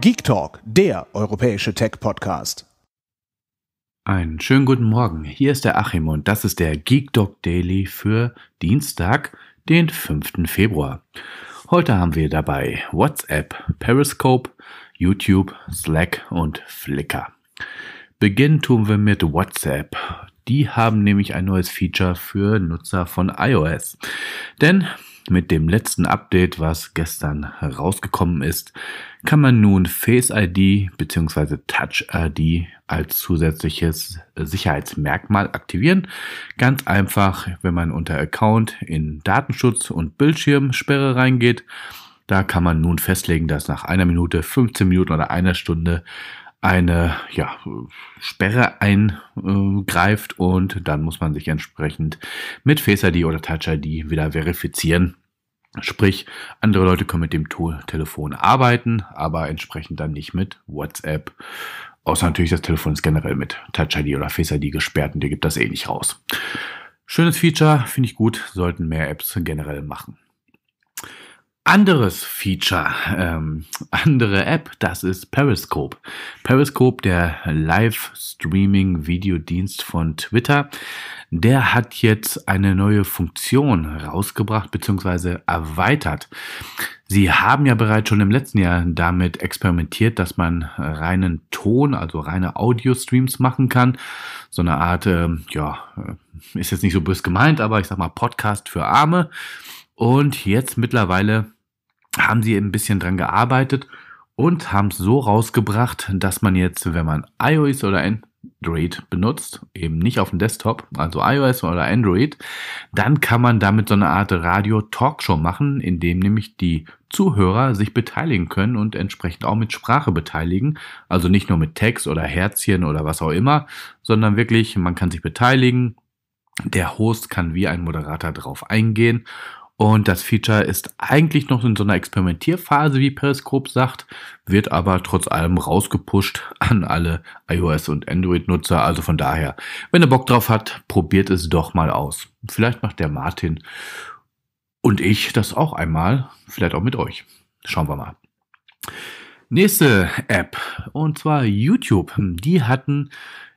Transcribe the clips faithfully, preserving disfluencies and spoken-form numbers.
GeekTalk, der europäische Tech-Podcast. Einen schönen guten Morgen, hier ist der Achim und das ist der GeekTalk Daily für Dienstag, den fünften Februar. Heute haben wir dabei WhatsApp, Periscope, YouTube, Slack und Flickr. Beginnen tun wir mit WhatsApp. Die haben nämlich ein neues Feature für Nutzer von iOS. Denn mit dem letzten Update, was gestern rausgekommen ist, kann man nun Face I D bzw. Touch I D als zusätzliches Sicherheitsmerkmal aktivieren. Ganz einfach, wenn man unter Account in Datenschutz und Bildschirmsperre reingeht. Da kann man nun festlegen, dass nach einer Minute, fünfzehn Minuten oder einer Stunde eine ja, Sperre eingreift und dann muss man sich entsprechend mit Face I D oder Touch I D wieder verifizieren. Sprich, andere Leute können mit dem Telefon arbeiten, aber entsprechend dann nicht mit WhatsApp. Außer natürlich, das Telefon ist generell mit Touch I D oder Face I D gesperrt und die gibt das eh nicht raus. Schönes Feature, finde ich gut, sollten mehr Apps generell machen. Anderes Feature, ähm, andere App, das ist Periscope. Periscope, der Live-Streaming-Videodienst von Twitter, der hat jetzt eine neue Funktion rausgebracht bzw. erweitert. Sie haben ja bereits schon im letzten Jahr damit experimentiert, dass man reinen Ton, also reine Audio-Streams machen kann. So eine Art, äh, ja, ist jetzt nicht so bös gemeint, aber ich sag mal Podcast für Arme. Und jetzt mittlerweile haben sie ein bisschen dran gearbeitet und haben es so rausgebracht, dass man jetzt, wenn man iOS oder Android benutzt, eben nicht auf dem Desktop, also iOS oder Android, dann kann man damit so eine Art Radio-Talkshow machen, in dem nämlich die Zuhörer sich beteiligen können und entsprechend auch mit Sprache beteiligen. Also nicht nur mit Text oder Herzchen oder was auch immer, sondern wirklich, man kann sich beteiligen. Der Host kann wie ein Moderator drauf eingehen. Und das Feature ist eigentlich noch in so einer Experimentierphase, wie Periscope sagt, wird aber trotz allem rausgepusht an alle iOS- und Android-Nutzer. Also von daher, wenn ihr Bock drauf habt, probiert es doch mal aus. Vielleicht macht der Martin und ich das auch einmal, vielleicht auch mit euch. Schauen wir mal. Nächste App, und zwar YouTube. Die hatten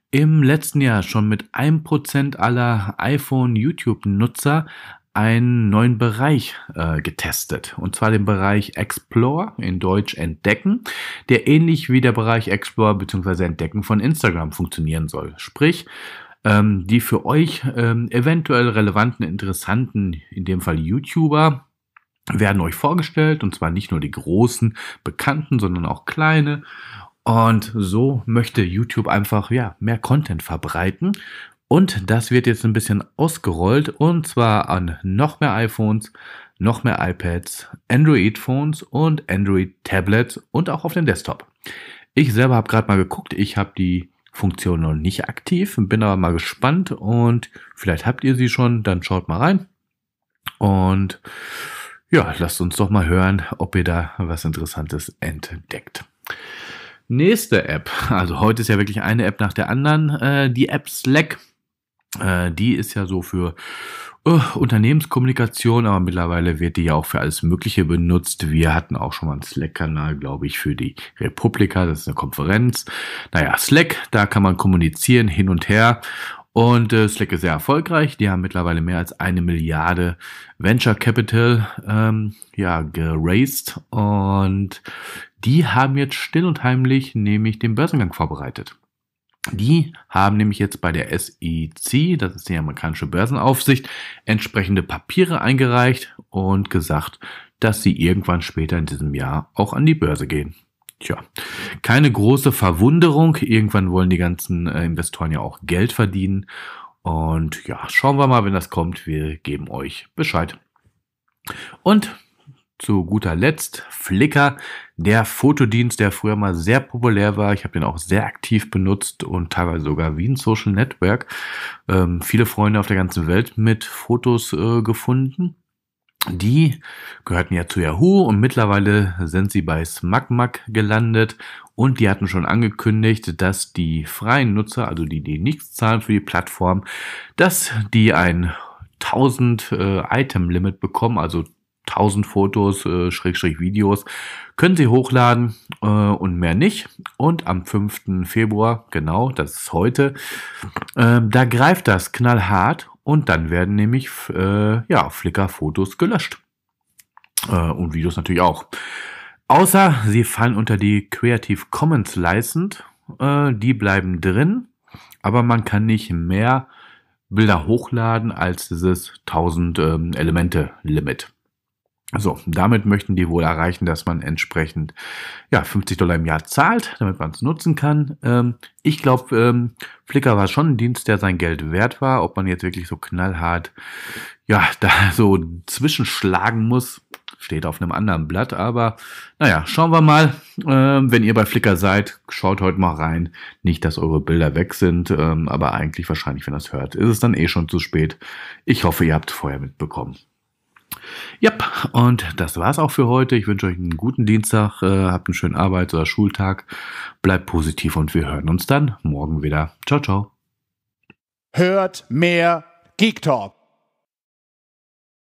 im letzten Jahr schon mit ein Prozent aller iPhone-YouTube-Nutzer einen neuen Bereich äh, getestet, und zwar den Bereich Explore, in Deutsch Entdecken, der ähnlich wie der Bereich Explore bzw. Entdecken von Instagram funktionieren soll. Sprich, ähm, die für euch ähm, eventuell relevanten, interessanten, in dem Fall YouTuber, werden euch vorgestellt, und zwar nicht nur die großen, bekannten, sondern auch kleine. Und so möchte YouTube einfach ja mehr Content verbreiten. Und das wird jetzt ein bisschen ausgerollt, und zwar an noch mehr iPhones, noch mehr iPads, Android-Phones und Android-Tablets und auch auf dem Desktop. Ich selber habe gerade mal geguckt, ich habe die Funktion noch nicht aktiv, bin aber mal gespannt und vielleicht habt ihr sie schon, dann schaut mal rein. Und ja, lasst uns doch mal hören, ob ihr da was Interessantes entdeckt. Nächste App, also heute ist ja wirklich eine App nach der anderen, äh, die App Slack, äh, die ist ja so für uh, Unternehmenskommunikation, aber mittlerweile wird die ja auch für alles Mögliche benutzt. Wir hatten auch schon mal einen Slack-Kanal, glaube ich, für die Republika, das ist eine Konferenz. Naja, Slack, da kann man kommunizieren hin und her. Und äh, Slack ist sehr erfolgreich, die haben mittlerweile mehr als eine Milliarde Venture Capital ähm, ja, geraced und die haben jetzt still und heimlich nämlich den Börsengang vorbereitet. Die haben nämlich jetzt bei der S E C, das ist die amerikanische Börsenaufsicht, entsprechende Papiere eingereicht und gesagt, dass sie irgendwann später in diesem Jahr auch an die Börse gehen. Tja, keine große Verwunderung. Irgendwann wollen die ganzen äh, Investoren ja auch Geld verdienen. Und ja, schauen wir mal, wenn das kommt. Wir geben euch Bescheid. Und zu guter Letzt Flickr, der Fotodienst, der früher mal sehr populär war. Ich habe den auch sehr aktiv benutzt und teilweise sogar wie ein Social Network. Ähm, viele Freunde auf der ganzen Welt mit Fotos äh, gefunden. Die gehörten ja zu Yahoo und mittlerweile sind sie bei SmugMug gelandet und die hatten schon angekündigt, dass die freien Nutzer, also die, die nichts zahlen für die Plattform, dass die ein tausend-Item-Limit äh, bekommen, also tausend Fotos, äh, Schrägstrich Videos, können Sie hochladen äh, und mehr nicht. Und am fünften Februar, genau, das ist heute, äh, da greift das knallhart und dann werden nämlich äh, ja, Flickr-Fotos gelöscht. Äh, und Videos natürlich auch. Außer sie fallen unter die Creative Commons License, äh, die bleiben drin, aber man kann nicht mehr Bilder hochladen als dieses tausend ähm, Elemente Limit. So, damit möchten die wohl erreichen, dass man entsprechend ja, fünfzig Dollar im Jahr zahlt, damit man es nutzen kann. Ähm, ich glaube, ähm, Flickr war schon ein Dienst, der sein Geld wert war. Ob man jetzt wirklich so knallhart ja, da so zwischenschlagen muss, steht auf einem anderen Blatt. Aber naja, schauen wir mal. Ähm, wenn ihr bei Flickr seid, schaut heute mal rein. Nicht, dass eure Bilder weg sind, ähm, aber eigentlich wahrscheinlich, wenn ihr es hört, ist es dann eh schon zu spät. Ich hoffe, ihr habt es vorher mitbekommen. Ja, yep, und das war's auch für heute. Ich wünsche euch einen guten Dienstag, äh, habt einen schönen Arbeits- oder Schultag, bleibt positiv und wir hören uns dann morgen wieder. Ciao, ciao. Hört mehr Geek Talk.